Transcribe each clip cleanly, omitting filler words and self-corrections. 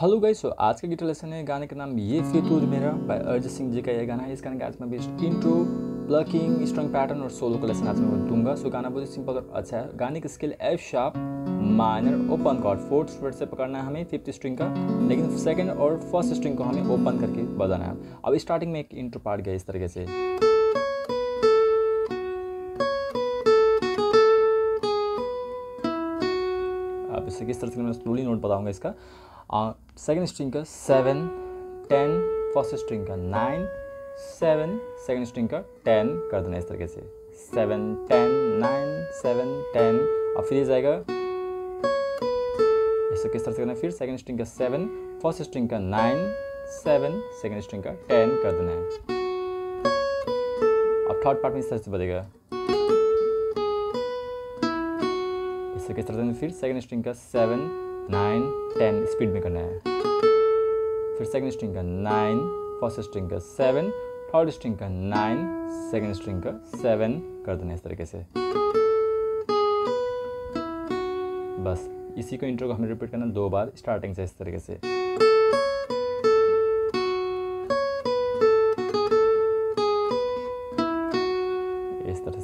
Hello guys, सो आज का guitar lesson है। गाने का नाम ये फितूर मेरा बाय अरिजीत सिंह जी का यह गाना है। इस गाने का आज मैं best intro, plucking, string pattern और सोलो का लेसन आज मैं दूंगा। सो गाना बहुत ही सिंपल और अच्छा है। गाने की scale F sharp minor open chord fourth fret से पकड़ना है हमें फिफ्थ स्ट्रिंग का, लेकिन सेकेंड और फर्स्ट स्ट्रिंग को हमें ओपन करके बजाना है। अब स्टार्टिंग में एक इंट्रो पार्ट गया इस तरीके से, अब इससे किस तरह से मैं स्लोली नोट बताऊंगा इसका। सेकेंड स्ट्रिंग का 7 10, फर्स्ट स्ट्रिंग का 9 7, सेकेंड स्ट्रिंग का 10 कर देना इस तरीके से 7 10 9 7 10। अब फिर जाएगा इससे किस तरह से करना है, फिर सेकेंड स्ट्रिंग का 7, फर्स्ट स्ट्रिंग का 9 7, सेकेंड स्ट्रिंग का 10 कर देना है। अब थर्ड पार्ट में इस तरह से बजेगा, इससे किस तरह से करना है, फिर सेकेंड स्ट्रिंग का 7 9 10 स्पीड में करना है, फिर सेकंड स्ट्रिंग का 9, फर्स्ट स्ट्रिंग का 7, थर्ड स्ट्रिंग का 9, सेकंड स्ट्रिंग का 7 कर देना इस तरीके से। बस इसी को इंट्रो को हमें रिपीट करना 2 बार स्टार्टिंग से इस तरीके से।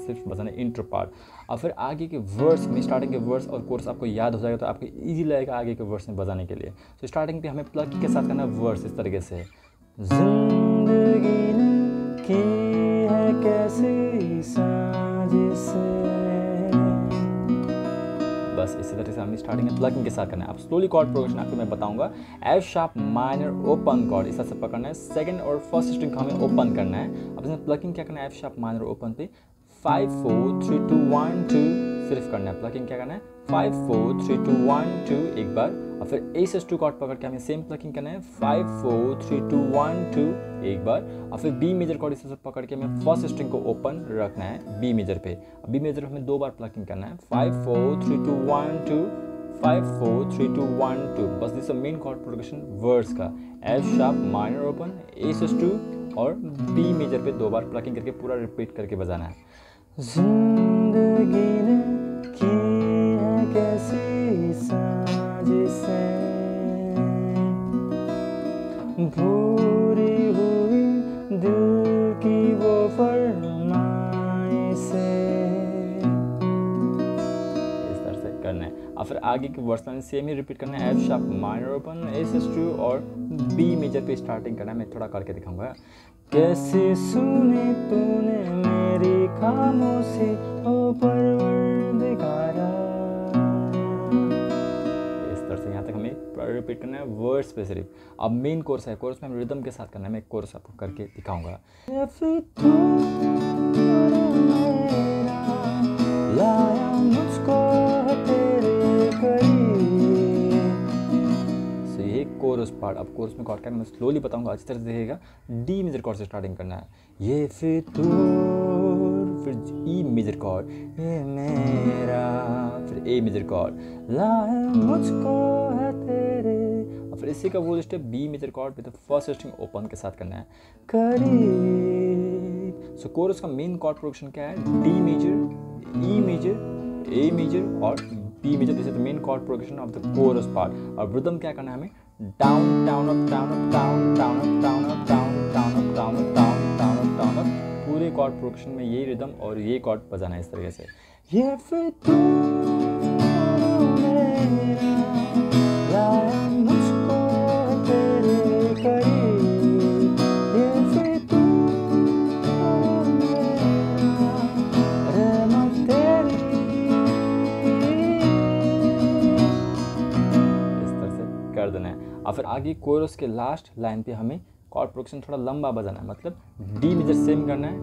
सिर्फ बजाना इंट्रो पार्ट। और फिर आगे के वर्ड्स में, स्टार्टिंग के वर्ड्स और कोर्स आपको याद हो जाएगा तो आपको इजी लगेगा आगे के वर्ड्स में बजाने के लिए। तो स्टार्टिंग पे हमें प्लग के साथ करना वर्ड्स इस तरीके से, जिंदगी ने की है कैसी साजिश। बस इसी तरह से हमें स्टार्टिंग में प्लगिंग के साथ करना है। आप स्लोली कॉर्ड प्रोग्रेशन आपको मैं बताऊंगा। F sharp minor open chord इस तरह से पकड़ना है, सेकंड और फर्स्ट स्ट्रिंग को हमें ओपन करना है। अब इसमें प्लगिंग क्या करना है, एफ शार्प माइनर ओपन पे 5 4 3 2 1 2 सिर्फ करना है। प्लकिंग क्या करना है, 5 4 3 2 1 2 एक बार। और फिर A6 2 कॉर्ड पकड़ के हमें सेम प्लकिंग करना है, 5 4 3 2 1 2 एक बार। और फिर B मेजर कॉर्ड इसे पकड़ के हमें फर्स्ट स्ट्रिंग को ओपन रखना है B मेजर पे। अब B मेजर पे हमें 2 बार प्लकिंग करना है, 5 4 3 2 1 2 5 4 3 2 1 2। बस this a main chord progression words का, F sharp minor open, A6 2 और B मेजर पे 2 बार प्लकिंग करके पूरा रिपीट करके बजाना है। जिंदगी ने की है कैसी साजिशें, पूरी हुई दिल की वो फरमाइशें, इस तरह से करना है। और फिर आगे के वर्ड्स में सेम ही रिपीट करना है, F sharp minor open, A6 2 और B मेजर पे स्टार्टिंग करना है। मैं थोड़ा करके दिखाऊंगा। कैसे सुने तूने मेरी खामोशी ओ परवरदिगारा, इस तरह से यहाँ तक हमें रिपीट करना है वर्ड्स पे सिर्फ। अब मेन कोर्स है, कोर्स में हम रिदम के साथ करना है। मैं कोर्स आपको करके दिखाऊंगा। लाया मुझको तेरे करीब, सो ये कोर्स पार्ट। अब कोर्स में कॉर्ड करना मैं स्लोली बताऊंगा, अच्छी तरह से देखिएगा। डी मेजर कॉर्ड से स्टार्टिंग करना है, ये फिर E मेजर कॉर्ड, ये मेरा, फिर A मेजर कॉर्ड, लाए मुझको है तेरे। और फिर इसी का वो स्टेप B मेजर कॉर्ड पे तो फर्स्ट स्ट्रिंग ओपन के साथ करना है, करीब। सो कोरस का मेन कॉर्ड प्रोडक्शन क्या है, D major, E major, A major और B major. This is the main chord production of the chorus part. और रिदम क्या करना है हमें, down down up down up down down up down up down down up down up down down up down up, पूरे chord production में यही rhythm और ये कॉर्ड बजाना है इस तरीके से। ये फितूर मेरा लाया मुझको तेरे करीब, ये फितूर मेरा रहमत तेरी, इस तरह से कर देना है। और फिर आगे कोरस के लास्ट लाइन पे हमें कॉर्ड प्रोडक्शन थोड़ा लंबा बजाना है, मतलब डी मेजर सेम करना है,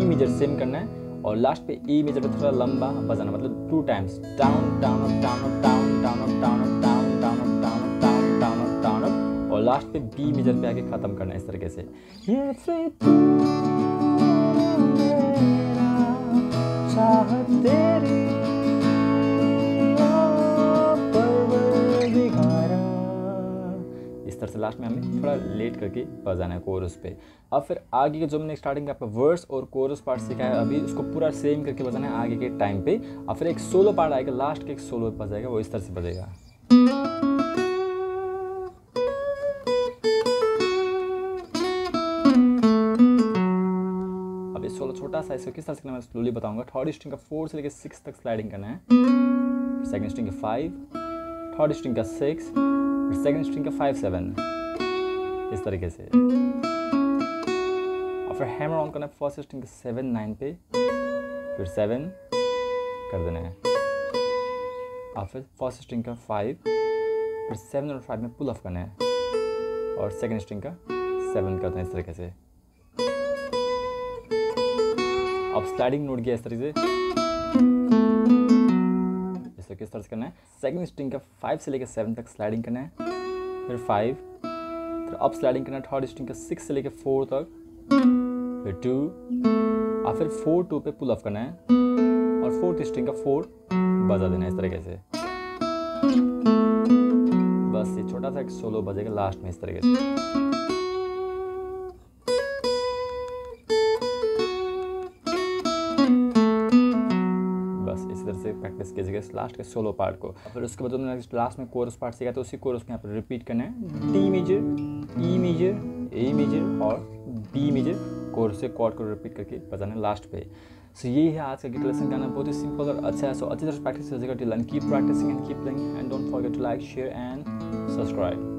ई मेजर सेम करना है और लास्ट पे ई मेजर पे थोड़ा लंबा बजाना, मतलब 2 times down down up down up down down up down up down down up down up down down up down up और लास्ट पे बी मेजर पे आके खत्म करना है इस तरीके से। ये फितूर मेरा चाहत तेरी से लास्ट में हमें थोड़ा लेट करके बजाना है कोरस पे। अब फिर आगे के जो मैंने स्टार्टिंग आपका वर्ड्स और कोरस पार्ट सिखाया है अभी, उसको पूरा सेम करके बजाना है आगे के टाइम पे। और फिर एक सोलो पार्ट आएगा, लास्ट के एक सोलो बजाएगा, वो इस तरह से बजेगा। छोटा सा इसको किस तरह से करना है मैं स्लोली बताऊंगा। थर्ड स्ट्रिंग का 4 से लेकर 6 तक स्लाइडिंग करना है, सेकंड स्ट्रिंग का 5, थर्ड स्ट्रिंग का 6, सेकंड स्ट्रिंग का 5 7, इस तरीके से। और फिर हैमर ऑन करना है फर्स्ट स्ट्रिंग का 7 9 पे, फिर 7 कर देना है। और फिर फर्स्ट स्ट्रिंग का 5, फिर 7 और 5 में पुल ऑफ करना है और सेकंड स्ट्रिंग का 7 करते हैं इस तरीके से। अब स्लाइडिंग नोट किया इस तरीके से, इसको किस तरह से करना है, सेकंड स्ट्रिंग का 5 से लेकर 7 तक स्लाइडिंग करना है, फिर 5, फिर अप स्लाइडिंग करना है थर्ड स्ट्रिंग का 6 से लेकर 4 तक, फिर 2, और फिर 4 2 पे पुल ऑफ करना है और फोर्थ स्ट्रिंग का 4 बजा देना है इस तरीके से। बस ये छोटा सा एक सोलो बजेगा लास्ट में इस तरीके से। प्रैक्टिस कीजिएगा इस लास्ट के सोलो पार्ट को। फिर उसके बाद हमने लास्ट में कोरस पार्ट सीखा, तो उसी कोरस में यहाँ पर रिपीट करना है, D major, E major, A major और बी मेजर कोरस से कॉर्ड को रिपीट करके बजाना है लास्ट पे। सो यही है आज का गिटार लेसन, गाना बहुत ही सिंपल और अच्छा है। सो अच्छी तरह से प्रैक्टिस कीजिएगा, till then keep practising and keep playing and don't forget to like share and subscribe.